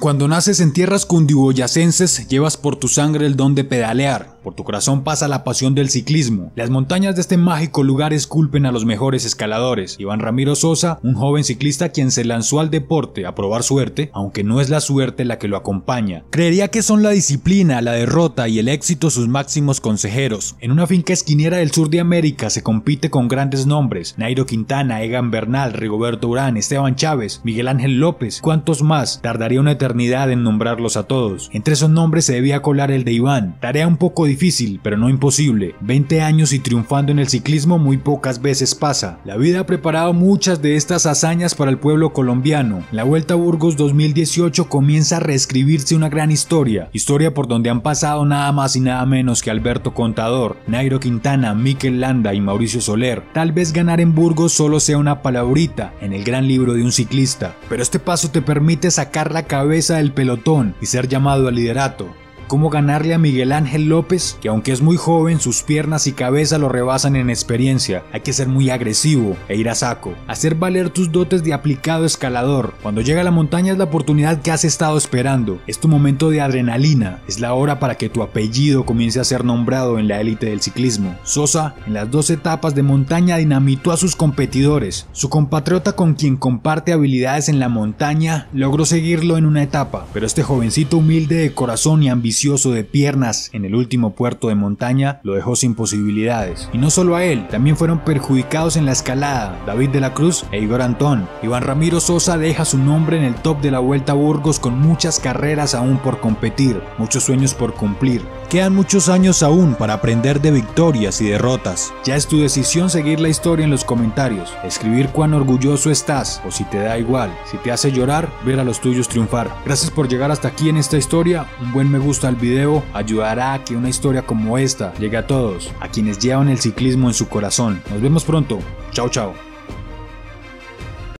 Cuando naces en tierras cundiboyacenses, llevas por tu sangre el don de pedalear, por tu corazón pasa la pasión del ciclismo. Las montañas de este mágico lugar esculpen a los mejores escaladores. Iván Ramiro Sosa, un joven ciclista quien se lanzó al deporte a probar suerte, aunque no es la suerte la que lo acompaña. Creería que son la disciplina, la derrota y el éxito sus máximos consejeros. En una finca esquinera del sur de América se compite con grandes nombres: Nairo Quintana, Egan Bernal, Rigoberto Urán, Esteban Chávez, Miguel Ángel López, ¿cuántos más? Tardaría una eternidad en nombrarlos a todos. Entre esos nombres se debía colar el de Iván. Tarea un poco difícil, pero no imposible. 20 años y triunfando en el ciclismo muy pocas veces pasa. La vida ha preparado muchas de estas hazañas para el pueblo colombiano. La Vuelta a Burgos 2018 comienza a reescribirse una gran historia por donde han pasado nada más y nada menos que Alberto Contador, Nairo Quintana, Mikel Landa y Mauricio Soler. Tal vez ganar en Burgos solo sea una palabrita en el gran libro de un ciclista, pero este paso te permite sacar la cabeza del pelotón y ser llamado al liderato. ¿Cómo ganarle a Miguel Ángel López, que aunque es muy joven, sus piernas y cabeza lo rebasan en experiencia? Hay que ser muy agresivo e ir a saco, hacer valer tus dotes de aplicado escalador. Cuando llega a la montaña es la oportunidad que has estado esperando, es tu momento de adrenalina, es la hora para que tu apellido comience a ser nombrado en la élite del ciclismo. Sosa, en las dos etapas de montaña, dinamitó a sus competidores. Su compatriota, con quien comparte habilidades en la montaña, logró seguirlo en una etapa, pero este jovencito humilde de corazón y ambicioso de piernas en el último puerto de montaña lo dejó sin posibilidades. Y no solo a él, también fueron perjudicados en la escalada David de la Cruz e Igor Antón. Iván Ramiro Sosa deja su nombre en el top de la Vuelta a Burgos con muchas carreras aún por competir, muchos sueños por cumplir. Quedan muchos años aún para aprender de victorias y derrotas. Ya es tu decisión seguir la historia en los comentarios, escribir cuán orgulloso estás o si te da igual, si te hace llorar ver a los tuyos triunfar. Gracias por llegar hasta aquí en esta historia. Un buen me gusta el video ayudará a que una historia como esta llegue a todos, a quienes llevan el ciclismo en su corazón. Nos vemos pronto. Chao, chao.